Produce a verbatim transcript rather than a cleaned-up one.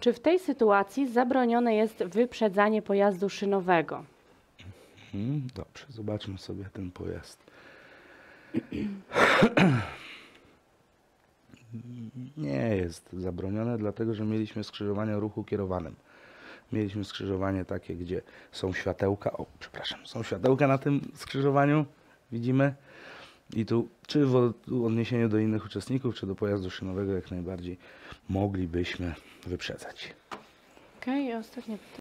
Czy w tej sytuacji zabronione jest wyprzedzanie pojazdu szynowego? Dobrze, zobaczmy sobie ten pojazd. Nie jest zabronione, dlatego że mieliśmy skrzyżowanie o ruchu kierowanym. Mieliśmy skrzyżowanie takie, gdzie są światełka. O, przepraszam, są światełka na tym skrzyżowaniu, widzimy. I tu, czy w odniesieniu do innych uczestników, czy do pojazdu szynowego, jak najbardziej moglibyśmy wyprzedzać. Okej, okay, ostatnie pytanie.